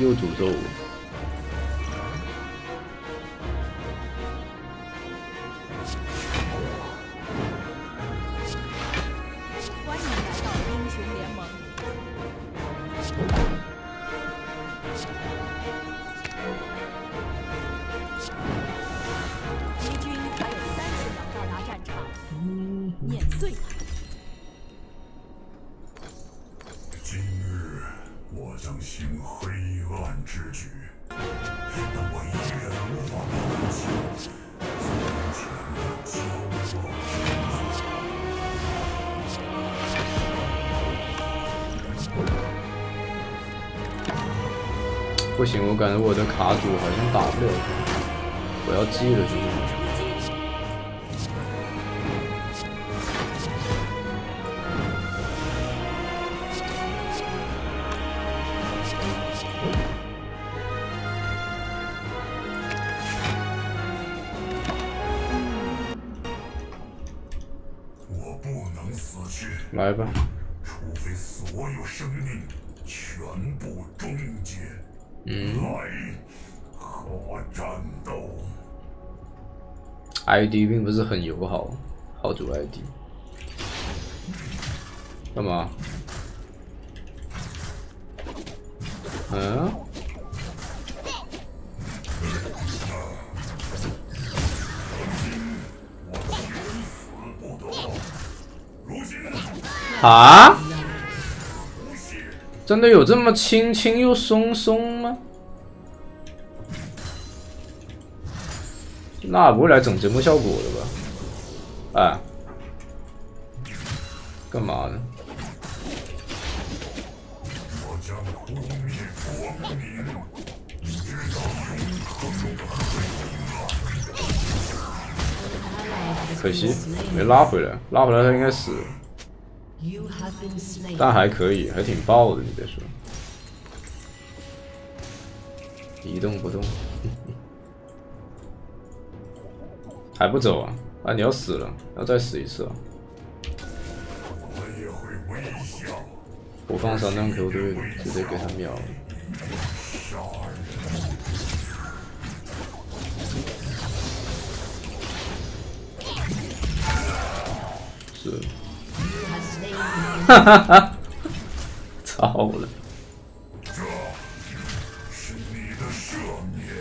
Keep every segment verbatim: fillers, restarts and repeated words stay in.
又诅咒我。欢迎来到英雄联盟。敌军还有三十秒到达战场，碾碎他！ 将行黑暗之举，但我依然无法抛弃从前的骄傲。不行，我感觉我的卡组好像打不了，我要记了就是。 来吧，除非所有生命全部终结。嗯，来和我战斗。I D 并不是很友好，号主 I D。干嘛？嗯、啊？啊！真的有这么轻轻又松松吗？那不会来整节目效果的吧？哎，干嘛呢？我将污蔑国民，直到永恒的黑暗。可惜没拉回来，拉回来他应该死了。 但还可以，还挺爆的。你别说，一动不动，还不走啊？啊，你要死了，要再死一次啊！我放散弹 Q 队，直接给他秒了。是。 哈哈哈，操了！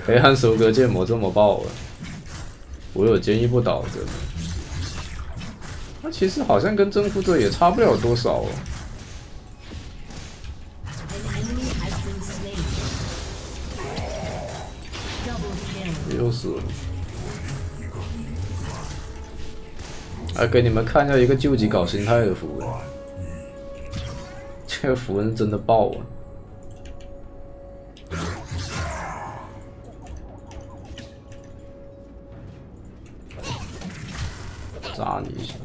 黑暗收割建模这么爆了，我有坚毅不倒的。那其实好像跟征服者也差不了多少啊。又死了！来给你们看一下一个救急搞心态的符文。 这个符文真的爆啊！炸你一下！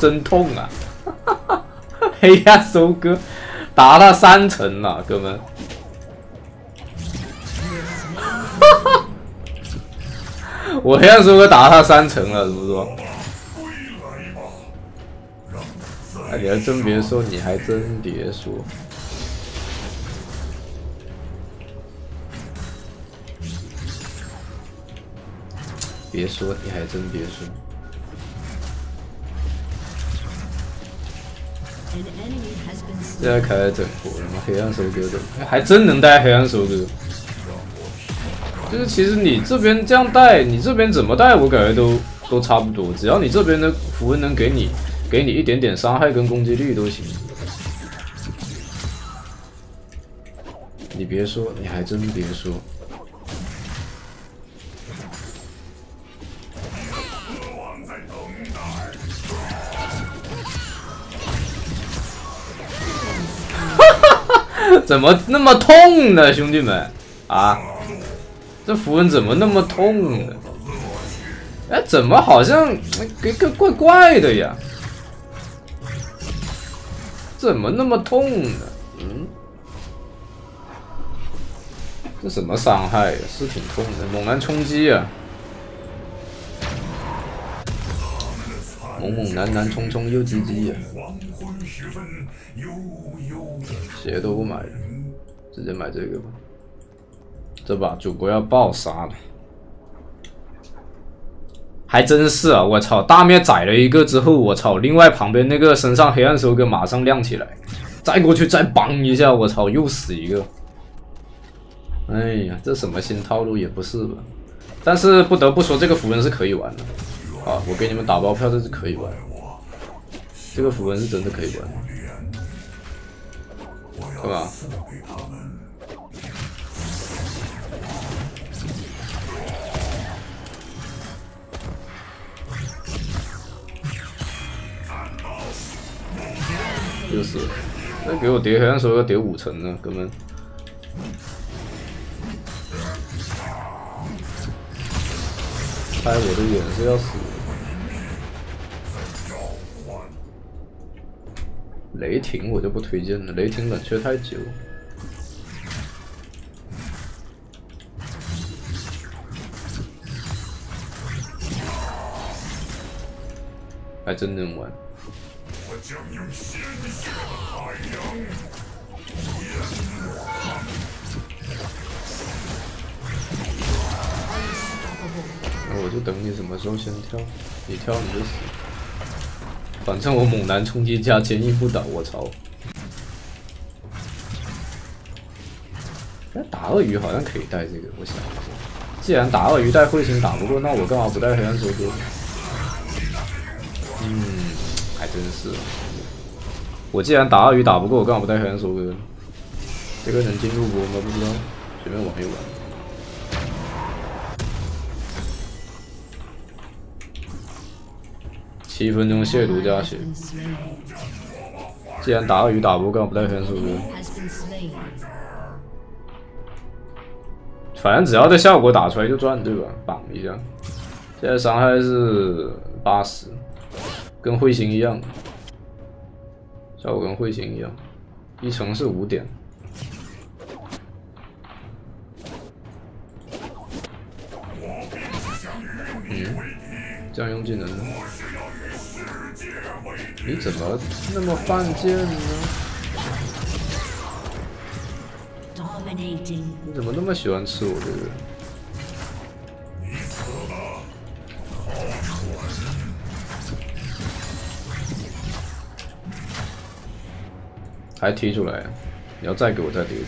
真痛啊！黑暗收割打了三层了，哥们。 我黑暗收割打了他三层了，怎么说？哎，你还真别说，你还真别说。别说，你还真别说。现在开始整活了吗？黑暗收割整，还真能带黑暗收割。 就是其实你这边这样带，你这边怎么带，我感觉都都差不多。只要你这边的符文能给你给你一点点伤害跟攻击力都行。你别说，你还真别说。怎么那么痛呢，兄弟们啊！ 这符文怎么那么痛呢？哎，怎么好像给个怪怪的呀？怎么那么痛呢？嗯，这什么伤害呀？是挺痛的，猛男冲击啊！猛猛男男冲冲又唧唧呀！鞋都不买了，直接买这个吧。这把主播要爆杀了，还真是啊！我操，大灭宰了一个之后，我操，另外旁边那个身上黑暗收割马上亮起来，再过去再帮一下，我操，又死一个。 哎呀，这什么新套路也不是吧？但是不得不说，这个符文是可以玩的啊！我给你们打包票，这是可以玩，这个符文是真的可以玩。干嘛？就是，那给我叠黑暗收割叠五层呢，哥们。 拍我的眼是要死的，雷霆我就不推荐了，雷霆冷却太久。还真能玩。我将用鲜血的海洋淹没。 我就等你什么时候先跳，你跳你就死。反正我猛男冲击加坚毅不倒，我操！哎，打鳄鱼好像可以带这个，我想一下。既然打鳄鱼带彗星打不过，那我干嘛不带黑暗收割？嗯，还真是。我既然打鳄鱼打不过，我干嘛不带黑暗收割？这个能进入播吗？不知道，随便玩一玩。 七分钟亵渎加血，既然打鳄鱼打不过，不带分数的。反正只要这效果打出来就赚，对吧？绑一下，现在伤害是八十，跟彗星一样，效果跟彗星一样，一层是五点。 这样用技能呢？你怎么那么犯贱呢？你怎么那么喜欢吃我这个？还踢出来？你要再给我再踢一次。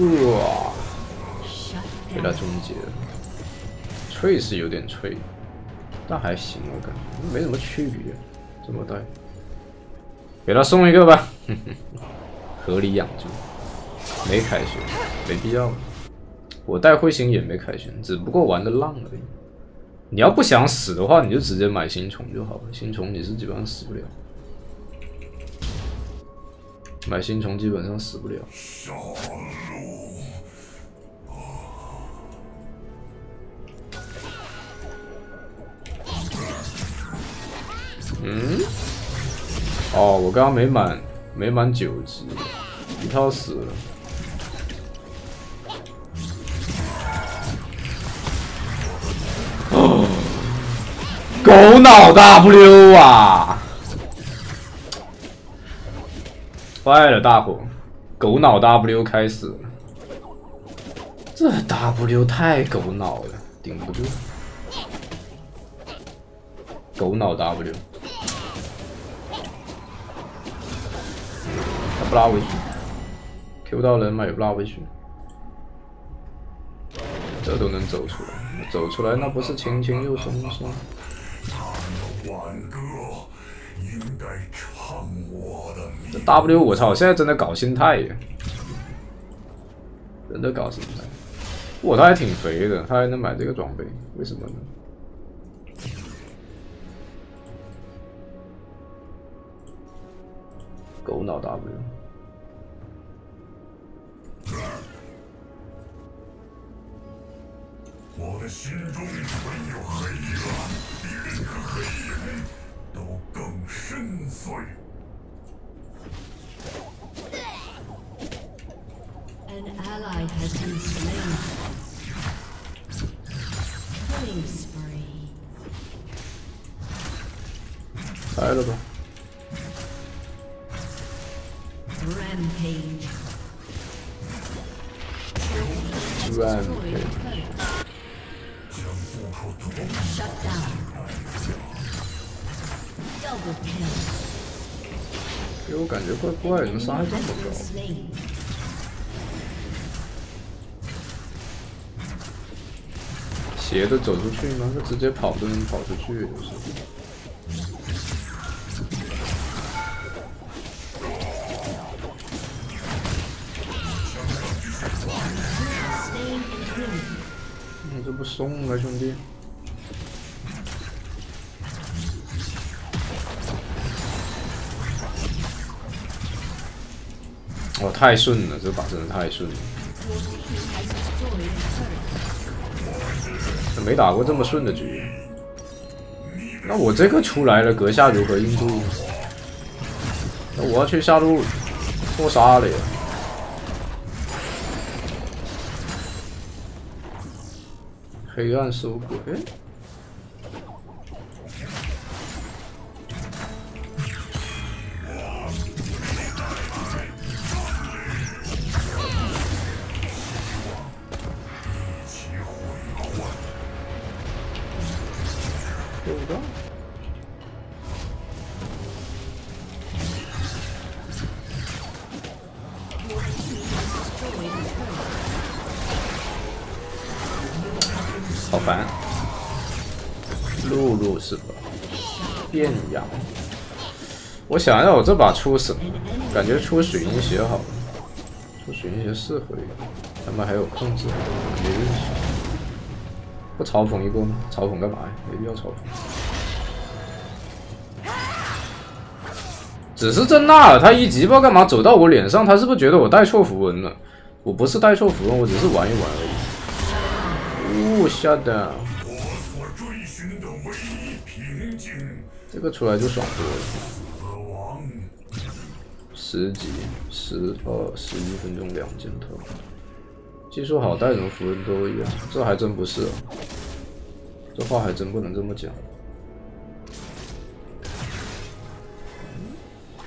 哇！被他终结了，脆是有点脆，但还行，我感觉没什么区别。这么带，给他送一个吧，呵呵合理养猪，没凯旋，没必要。我带彗星也没凯旋，只不过玩的浪而已。你要不想死的话，你就直接买星虫就好了，星虫你是基本上死不了。 买星虫基本上死不了。嗯？哦，我刚刚没满，没满九级，一套死了。哦，狗脑 W 啊！ 坏了，大伙，狗脑 W 开始了，这 W 太狗脑了，顶不住。狗脑 W， 他不拉回去 ，Q 到人嘛也不拉回去，这都能走出来，走出来那不是轻轻又松松。他的挽歌应该唱我的。 这 W 我操！现在真的搞心态耶，真的搞心态。哇，他还挺肥的，他还能买这个装备，为什么呢？狗脑 W。我的心中没有黑暗，比任何黑影都更深邃。An ally has been slain. Killing spree. 来了吧。Rampage. Rampage. Shut down. Double kill. 给我感觉怪怪，怎么伤害这么高？斜的走出去吗？是直接跑都能跑出去。你这不送了，兄弟！ 哦，太顺了，这把真的太顺了，没打过这么顺的局。那我这个出来了，阁下如何应对？那我要去下路做杀了呀！黑暗收鬼。 好烦，露露是吧？变羊，我想让我这把出什么？感觉出水银鞋好了，出水银鞋适合一个，他们还有控制，没问题。不嘲讽一波吗？嘲讽干嘛呀？没必要嘲讽。只是这纳尔他一级爆干嘛走到我脸上？他是不是觉得我带错符文了？我不是带错符文，我只是玩一玩而已。 哦，吓的！这个出来就爽多了。十级，十二十一分钟两件套，技术好带什么符文都一样，这还真不是、啊，这话还真不能这么讲。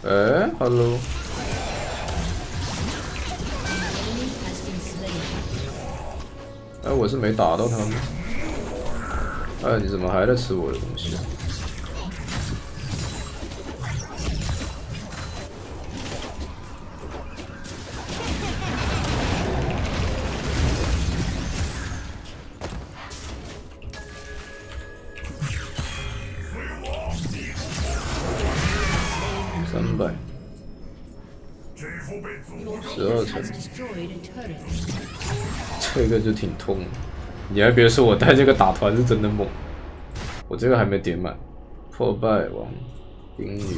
哎 ，hello。 哎，我是没打到他们。哎，你怎么还在吃我的东西？三百，十二层。 这个就挺痛的，你还别说，我带这个打团是真的猛。我这个还没点满，破败王英语。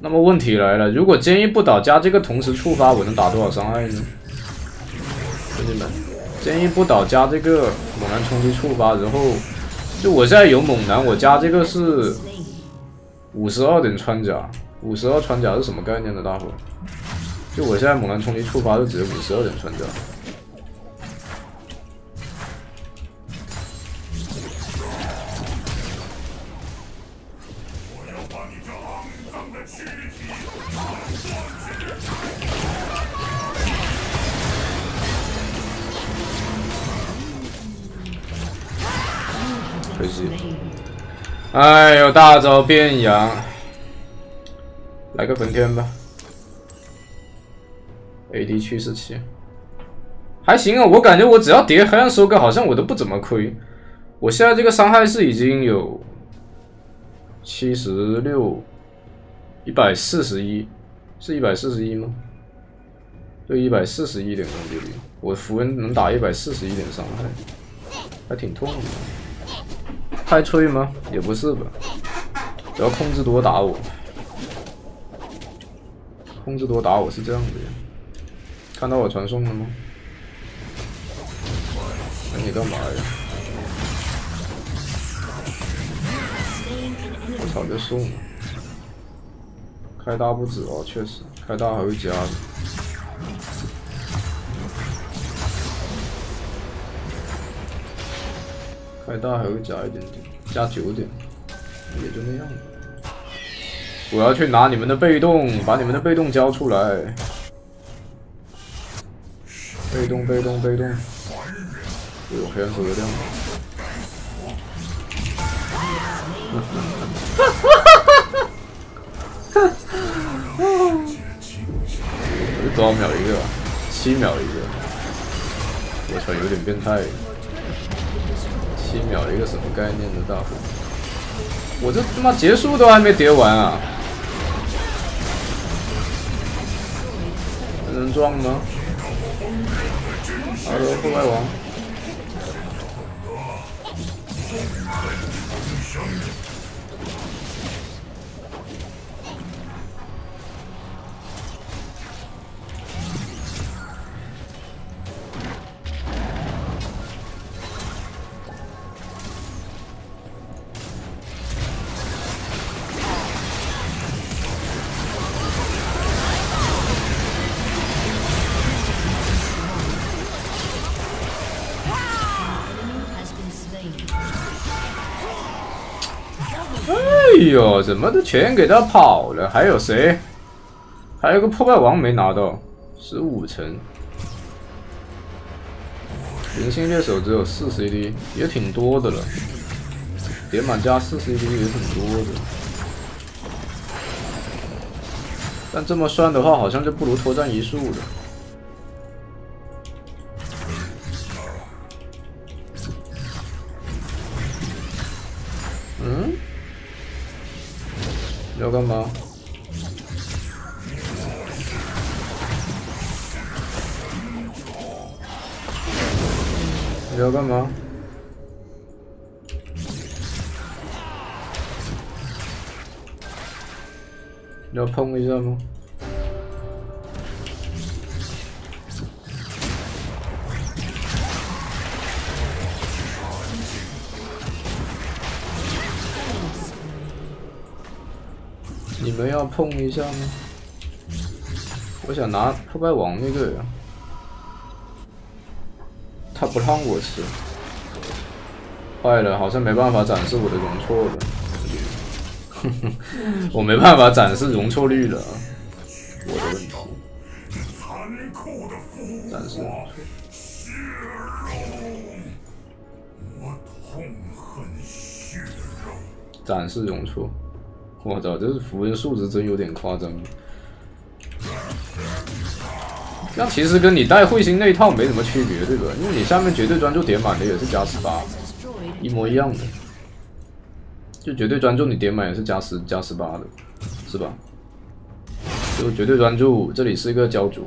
那么问题来了，如果坚毅不倒加这个同时触发，我能打多少伤害呢？兄弟们，坚毅不倒加这个猛男冲击触发，然后就我现在有猛男，我加这个是五十二点穿甲。 五十二穿甲是什么概念呢，大伙？就我现在猛男冲击触发就只有五十二点穿甲。我要把你这肮脏的躯体断绝！可惜，哎呦，大招变羊。 来个本天吧 ，A D 趋势期还行啊，我感觉我只要叠黑暗收割，好像我都不怎么亏。我现在这个伤害是已经有七十六，一百四十一，是一百四十一吗？对，一百四十一点攻击力，我符文能打一百四十一点伤害，还挺痛的。太脆吗？也不是吧，只要控制多打我。 控制多打我是这样的呀。看到我传送了吗？那你干嘛呀？我操，这送了！开大不止哦，确实，开大还会加的。开大还会加一点点，加九点，也就那样了。 我要去拿你们的被动，把你们的被动交出来。被动，被动，被动。我有黑暗手榴弹。哈哈哈哈哈！多少秒一个？七秒一个。我操，有点变态。七秒一个什么概念的大火？我这他妈结束都还没叠完啊！ 能撞吗？哈喽，破坏王！哎呦，怎么都全给他跑了？还有谁？还有个破败王没拿到，十五层。零星猎手只有四 C D， 也挺多的了。点满加四 C D 也挺多的，但这么算的话，好像就不如脱战一术了。 要干嘛？你要干嘛？你要碰一下吗？你们要碰一下吗？我想拿破败王那个呀，他不让我吃。坏了，好像没办法展示我的容错了。哼哼，我没办法展示容错率了，我的问题。展示。展示容错。 我操，这服的数值真有点夸张。那其实跟你带彗星那一套没什么区别，对吧？因为你下面绝对专注点满的也是加十八，一模一样的。就绝对专注你点满也是加十加十八的，是吧？就绝对专注，这里是一个焦灼，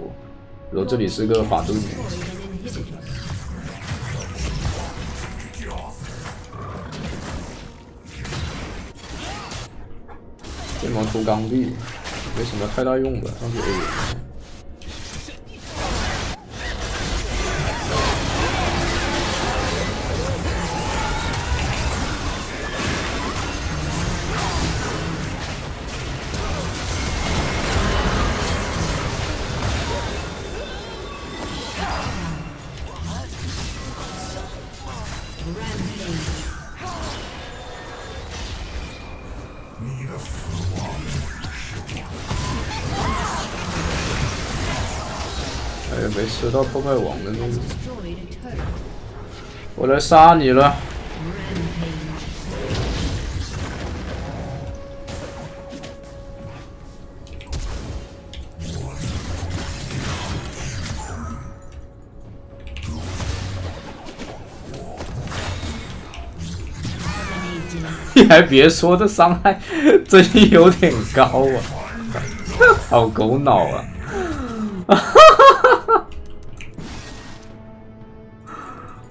然后这里是一个法度。 这毛涂钢壁没什么太大用吧，上去 A。 你的死亡是我。哎呀，没吃到破坏王的东西。我来杀你了。你还别说，这伤害真有点高啊，好狗脑啊！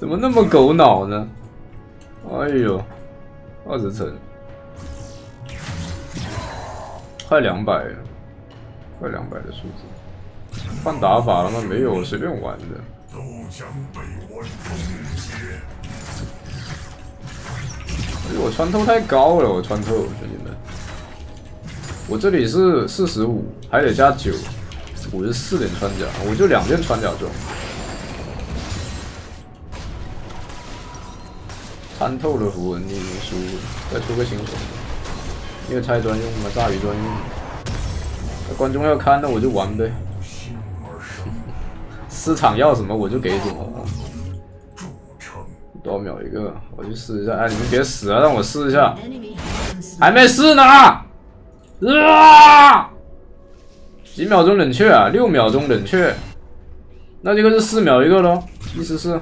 怎么那么狗脑呢？哎呦，二十层，快两百了，快两百的数字。换打法了吗？没有，随便玩的。都将被我冻结。哎，我穿透太高了，我穿透兄弟们。我这里是四十五，还得加九，五十四点穿甲，我就两件穿甲装。 参透了符文，你已经输了。再出个新手，因为菜专用嘛，炸鱼专用。那观众要看，那我就玩呗。市场要什么我就给什么。多少秒一个？我去试一下。哎，你们别死啊，让我试一下。还没试呢！啊！几秒钟冷却啊？六秒钟冷却。那这个是四秒一个喽，意思是。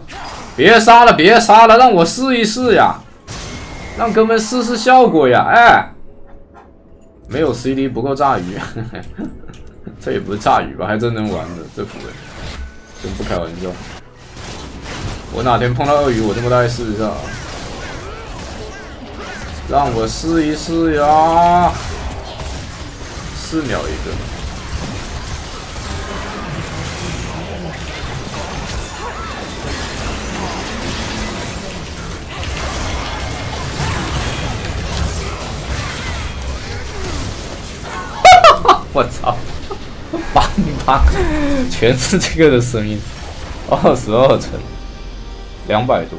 别杀了，别杀了，让我试一试呀，让哥们试试效果呀！哎，没有 C D 不够炸鱼，呵呵这也不是炸鱼吧？还真能玩的，这符文真不开玩笑。我哪天碰到鳄鱼，我这么大试一下，让我试一试呀！四秒一个。 我操！邦邦，全是这个的声音，二十二层，两百多，